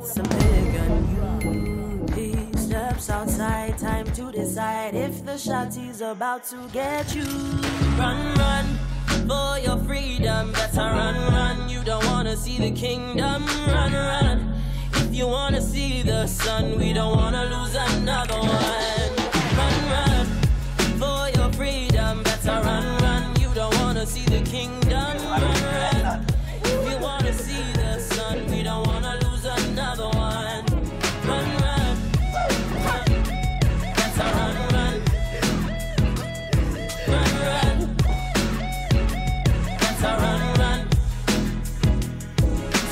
with some big and new steps outside, time to decide if the shotty's about to get you. Run, run for your freedom, better run, run. You don't wanna see the kingdom. Run, run if you wanna see the sun. We don't wanna lose another one. Run, run for your freedom, better run, run. You don't wanna see the kingdom. Run, run if you wanna see the sun. We don't wanna lose another one. Run, run, better run, run. Run, run, better run, run.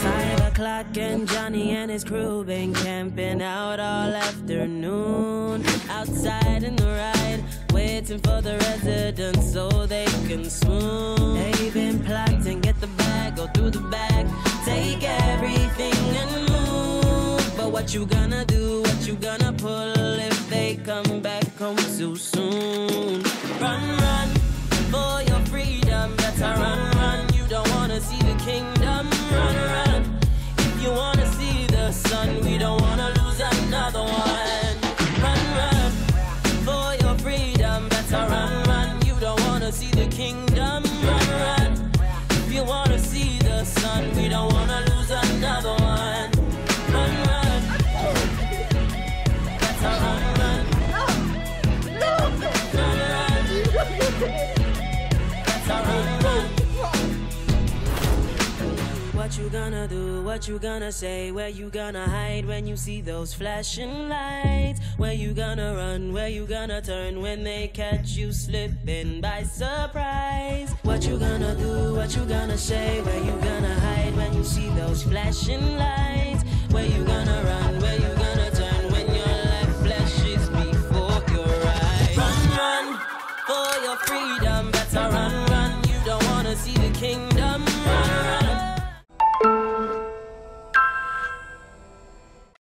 5 o'clock and Johnny and his crew been camping out all afternoon. Outside in the ride, waiting for the residents so they can swoon. They've been plotting, get the bag, go through the bag, take everything and move. But what you gonna do, what you gonna pull if they come back home too soon? Run, run for your freedom, better run, run. You don't wanna see the kingdom. Run, run if you wanna see the sun. We don't wanna lose another one. Run, run for your freedom, better run, run. You don't wanna see the kingdom. Run, run if you wanna see the sun. We don't wanna lose another one. Run, run better run, run. Run, run better run, run. What you gonna do, what you gonna say, where you gonna hide when you see those flashing lights? Where you gonna run, where you gonna turn when they catch you slipping by surprise? What you gonna do, what you gonna say, where you gonna hide when you see those flashing lights? Where you gonna run, where you gonna turn when your life flashes before your eyes? Run, run for your freedom, better run, run. You don't wanna see the kingdom.